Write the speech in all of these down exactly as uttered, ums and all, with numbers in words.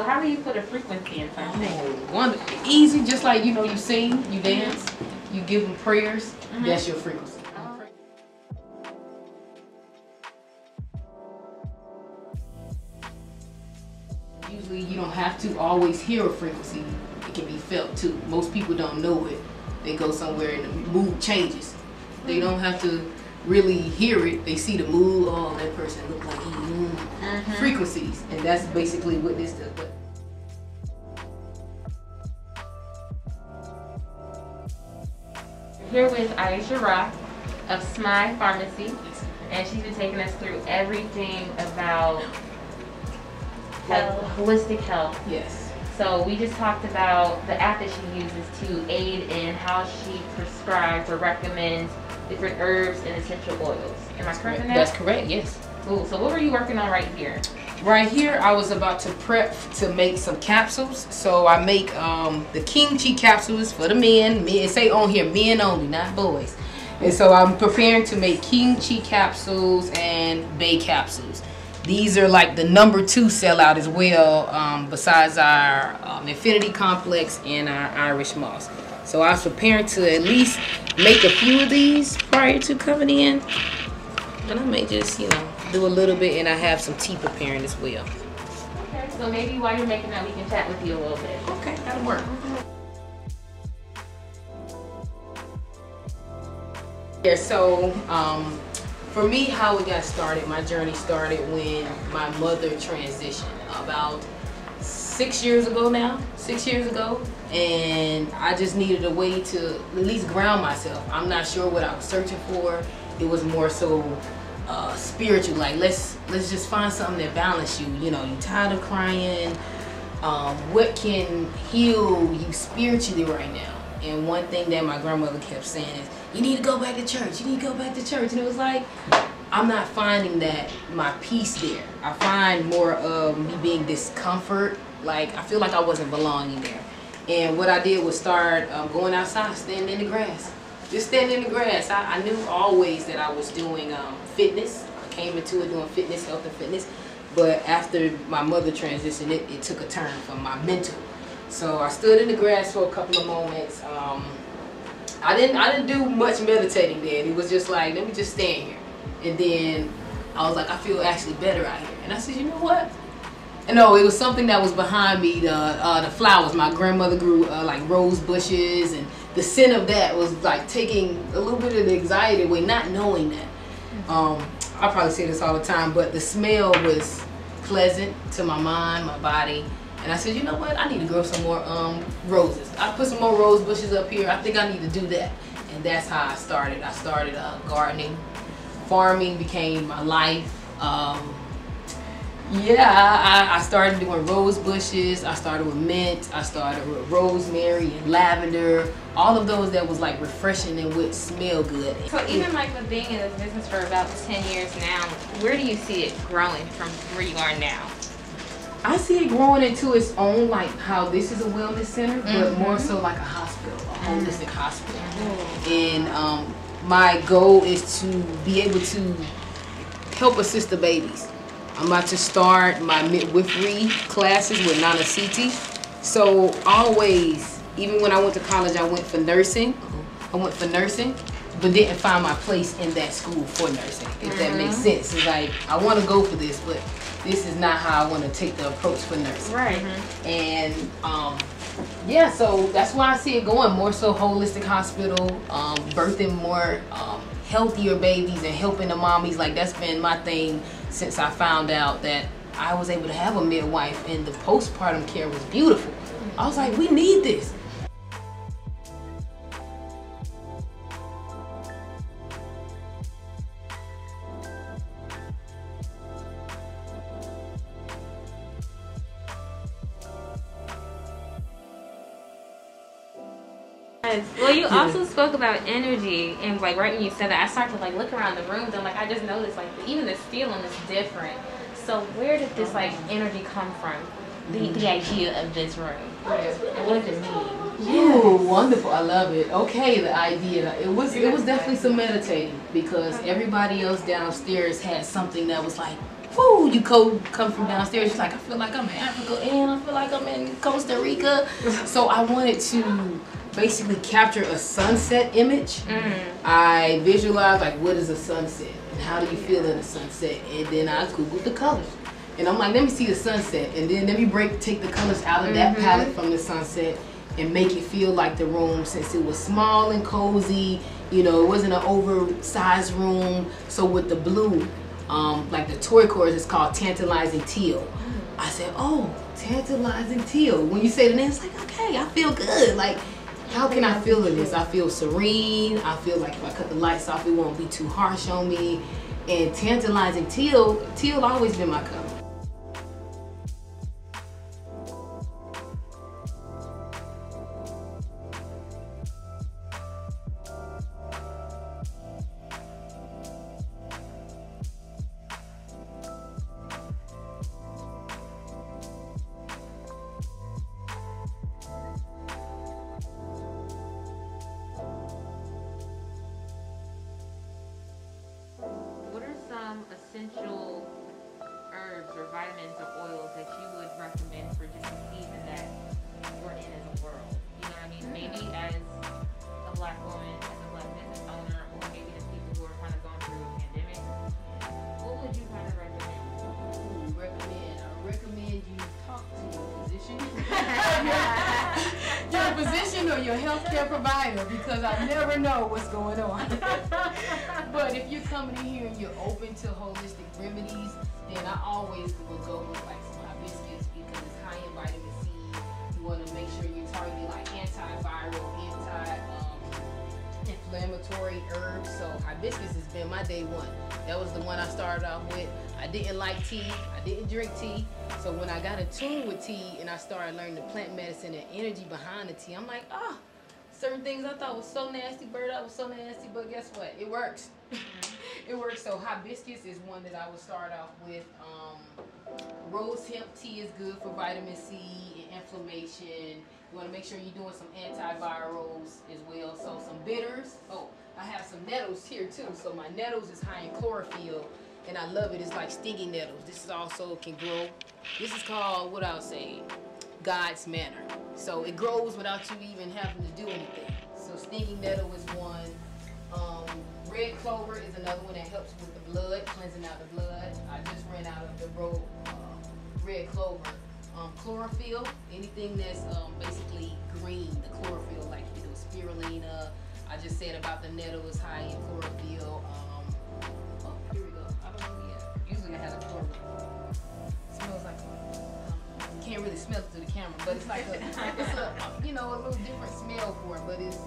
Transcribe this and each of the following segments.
So how do you put a frequency in something? Oh, wonderful. Easy, just like, you know, you sing, you dance, mm-hmm. you give them prayers. Mm-hmm. That's your frequency. Usually you don't have to always hear a frequency. It can be felt too. Most people don't know it. They go somewhere and the mood changes. They don't have to really hear it. They see the mood. Oh, that person looks like he mood. Mm-hmm. Frequencies. And that's basically what this does. But here with Aisha Ra of Smai Farmacy. And she's been taking us through everything about health, holistic health. Yes. So we just talked about the app that she uses to aid in how she prescribes or recommends different herbs and essential oils. Am I correct in that? That's correct, yes. Cool. So what were you working on right here? Right here, I was about to prep to make some capsules. So I make um, the kimchi capsules for the men. Men say on here, men only, not boys. And so I'm preparing to make kimchi capsules and bay capsules. These are like the number two sellout as well, um, besides our um, Infinity Complex and our Irish moss. So I was preparing to at least make a few of these prior to coming in. And I may just, you know, do a little bit, and I have some tea preparing as well. Okay, so maybe while you're making that, we can chat with you a little bit. Okay, that'll work. Yeah, so, um, for me, how it got started, my journey started when my mother transitioned about six years ago now, six years ago. And I just needed a way to at least ground myself. I'm not sure what I was searching for. It was more so uh, spiritual, like let's let's just find something that balances you. You know, you're tired of crying. Um, what can heal you spiritually right now? And one thing that my grandmother kept saying is, you need to go back to church, you need to go back to church. And it was like, I'm not finding that, my peace there. I find more of me being discomfort, like I feel like I wasn't belonging there. And what I did was start um, going outside, standing in the grass. Just standing in the grass. I, I knew always that I was doing um, fitness. I came into it doing fitness, health and fitness. But after my mother transitioned, it, it took a turn for my mental. So I stood in the grass for a couple of moments. Um, I didn't I didn't do much meditating then. It was just like, let me just stand here. And then I was like, I feel actually better out here. And I said, you know what? And no, it was something that was behind me, the, uh, the flowers. My grandmother grew uh, like rose bushes, and the scent of that was like taking a little bit of the anxiety away, not knowing that. Um, I probably say this all the time, but the smell was pleasant to my mind, my body. And I said, you know what? I need to grow some more um, roses. I put some more rose bushes up here. I think I need to do that. And that's how I started. I started uh, gardening. Farming became my life. Um, yeah, I, I started doing rose bushes. I started with mint. I started with rosemary and lavender. All of those that was like refreshing and would smell good. So even like with being in this business for about ten years now, where do you see it growing from where you are now? I see it growing into its own, like how this is a wellness center, but mm-hmm. more so like a hospital, a holistic mm-hmm. hospital. Mm-hmm. And um, my goal is to be able to help assist the babies. I'm about to start my midwifery classes with Nana C T. So always, even when I went to college, I went for nursing. I went for nursing, but didn't find my place in that school for nursing, if mm-hmm. that makes sense. It's like, I want to go for this, but this is not how I want to take the approach for nursing. Right. Mm-hmm. And um, yeah, so that's why I see it going more so holistic hospital, um, birthing more um, healthier babies and helping the mommies. Like that's been my thing since I found out that I was able to have a midwife, and the postpartum care was beautiful. I was like, we need this. Well, you also spoke about energy, and like right when you said that, I started to like look around the rooms, and like I just noticed like even the feeling is different. So where did this like energy come from? The the idea of this room, and what does it mean? Ooh, wonderful! I love it. Okay, the idea. It was it was definitely some meditating, because everybody else downstairs had something that was like, whoo, you go come from downstairs, she's like, I feel like I'm in Africa and I feel like I'm in Costa Rica. So I wanted to basically capture a sunset image. Mm. I visualized like, what is a sunset? And how do you feel in a sunset? And then I Googled the colors. And I'm like, let me see the sunset. And then let me break, take the colors out of that mm-hmm. palette from the sunset and make it feel like the room, since it was small and cozy. You know, it wasn't an oversized room. So with the blue, um, like the turquoise, it's called tantalizing teal. I said, oh, tantalizing teal. When you say the name, it's like, okay, I feel good. Like, how can I feel in this? I feel serene. I feel like if I cut the lights off, it won't be too harsh on me. And tantalizing teal, teal always been my color. Essential herbs or vitamins or oils that you would recommend for just the season that we're in as a world? You know what I mean? Maybe as a black woman, as a black business owner, or maybe as people who are kind of going through a pandemic, what would you kind of recommend? Ooh, recommend? I recommend you talk to your physician. Your physician or your healthcare provider, because I never know what's going on. But if you're coming in here and you're open to holistic remedies, then I always would go with like some hibiscus because it's high in vitamin C. You want to make sure you're targeting like antiviral, anti-inflammatory um, herbs. So hibiscus has been my day one. That was the one I started off with. I didn't like tea. I didn't drink tea. So when I got in tune with tea and I started learning the plant medicine and energy behind the tea, I'm like, oh. Certain things I thought was so nasty, bird up was so nasty, but guess what? It works. It works. So hibiscus is one that I would start off with. Um, rose hemp tea is good for vitamin C and inflammation. You want to make sure you're doing some antivirals as well. So some bitters. Oh, I have some nettles here too. So my nettles is high in chlorophyll, and I love it. It's like stinging nettles. This is also can grow. This is called what I'll say. God's manner. So it grows without you even having to do anything. So stinging nettle is one. Um, red clover is another one that helps with the blood, cleansing out the blood. I just ran out of the road, uh, red clover. Um, chlorophyll, anything that's um, basically green, the chlorophyll, like you know, spirulina. I just said about the nettle is high in chlorophyll. Um, oh, here we go. I don't know yet. Usually I have a chlorophyll. It smells like chlorophyll. Can't really smell it through the camera, but it's like a, it's a, you know, a little different smell for it, but it's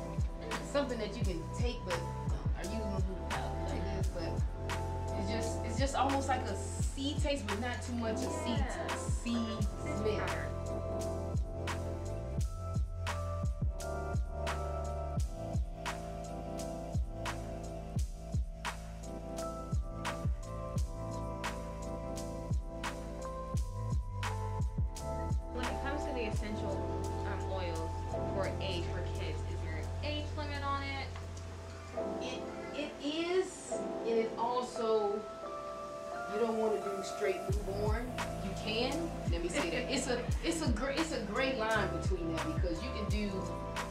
something that you can take, but are you gonna do the powder like this? But it's just, it's just almost like a sea taste, but not too much a sea, yeah. sea smell. Between them, because you can do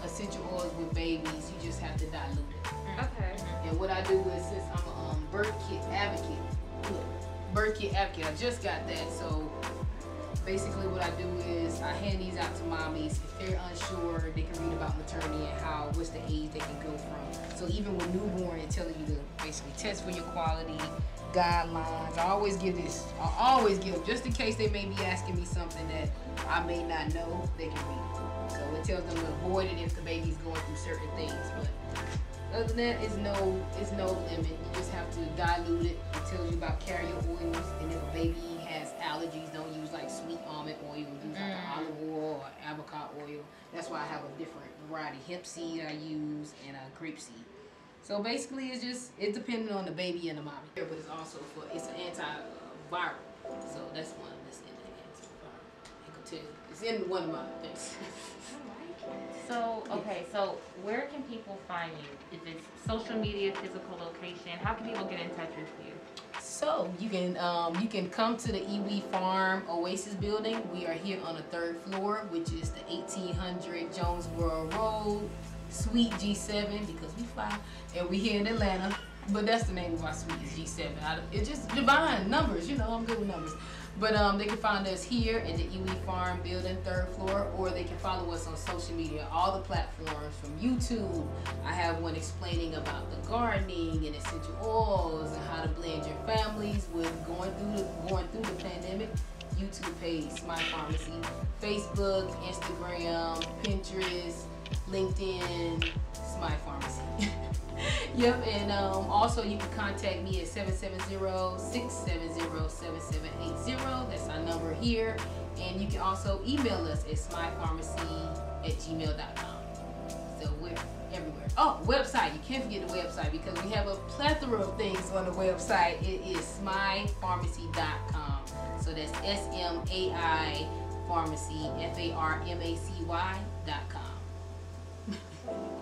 essential oils with babies, you just have to dilute it. Okay. And what I do is, since I'm a um, birth kit advocate, birth kit advocate, I just got that. So basically, what I do is I hand these out to mommies. If they're unsure, they can read about maternity and how, what's the age they can go from. So even with newborn, it's telling you to basically test for your quality guidelines. I always give this. I always give, just in case they may be asking me something that I may not know, they can read. So it tells them to avoid it if the baby's going through certain things. But other than that, it's no, it's no limit. You just have to dilute it. It tells you about carrier oils, and if a baby has allergies, don't use like sweet almond oil. Use like mm. olive oil or avocado oil. That's why I have a different variety. Hemp seed I use and a grape seed. So basically, it's just, it's depending on the baby and the mommy. But it's also for, it's an antiviral. So that's one that's in the antiviral. It's in one of my things. I like it. So, okay, so where can people find you? If it's social media, physical location, how can people get in touch with you? So you can um, you can come to the Iwi Farm Oasis building. We are here on the third floor, which is the eighteen hundred Jonesboro Road, Suite G seven, because we fly and we here in Atlanta. But that's the name of our suite, is G seven. I, it's just divine numbers, you know, I'm good with numbers. But um, they can find us here in the Iwi Farm building, third floor, or they can follow us on social media, all the platforms, from YouTube. I have one explaining about the gardening and essential oils and how to blend your families with going through the, going through the pandemic. YouTube page, Smai Farmacy. Facebook, Instagram, Pinterest, LinkedIn, Smai Farmacy. Yep, and um, also you can contact me at seven seven zero, six seven zero, seven seven eight zero. That's our number here. And you can also email us at smai farmacy at gmail dot com. So we're everywhere. Oh, website. You can't forget the website, because we have a plethora of things on the website. It is smai farmacy dot com. So that's S M A I Pharmacy, F A R M A C Y dot com.